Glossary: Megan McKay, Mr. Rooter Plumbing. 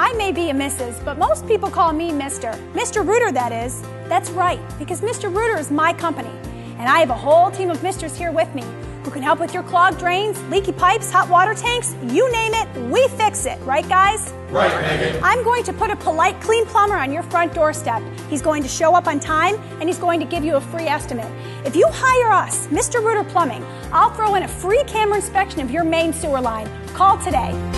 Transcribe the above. I may be a Mrs., but most people call me Mr. Mr. Rooter, that is. That's right, because Mr. Rooter is my company, and I have a whole team of misters here with me who can help with your clogged drains, leaky pipes, hot water tanks, you name it, we fix it. Right, guys? Right, Megan. I'm going to put a polite, clean plumber on your front doorstep. He's going to show up on time, and he's going to give you a free estimate. If you hire us, Mr. Rooter Plumbing, I'll throw in a free camera inspection of your main sewer line. Call today.